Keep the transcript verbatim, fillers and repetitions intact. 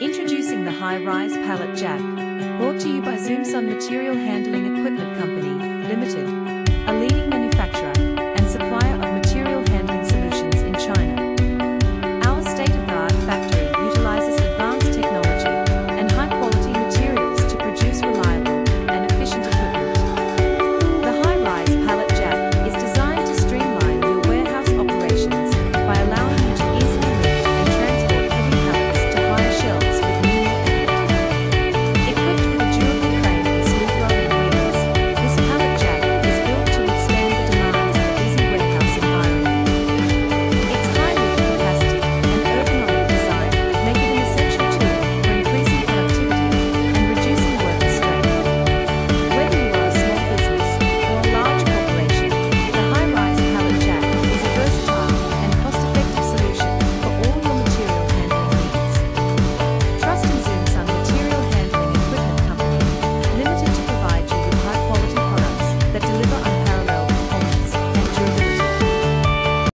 Introducing the high-rise pallet jack, brought to you by Zoomsun Material Handling Equipment Company Limited, a leading manufacturer.